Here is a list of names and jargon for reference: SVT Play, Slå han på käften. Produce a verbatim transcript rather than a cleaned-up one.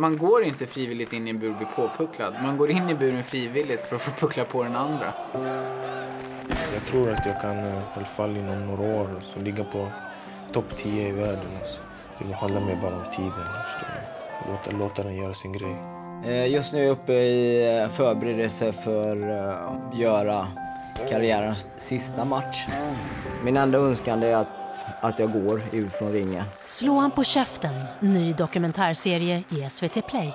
Man går inte frivilligt in i en bur och blir påpucklad. Man går in i buren frivilligt för att få puckla på den andra. Jag tror att jag kan i alla fall inom några år så ligga på topp tio i världen. Alltså. Det handlar mer bara om tiden. Låta, låta den göra sin grej. Just nu är jag uppe i förberedelse för att göra karriärens sista match. Min enda önskan är att, att jag går ut från ringen. Slå han på käften, ny dokumentärserie i S V T Play.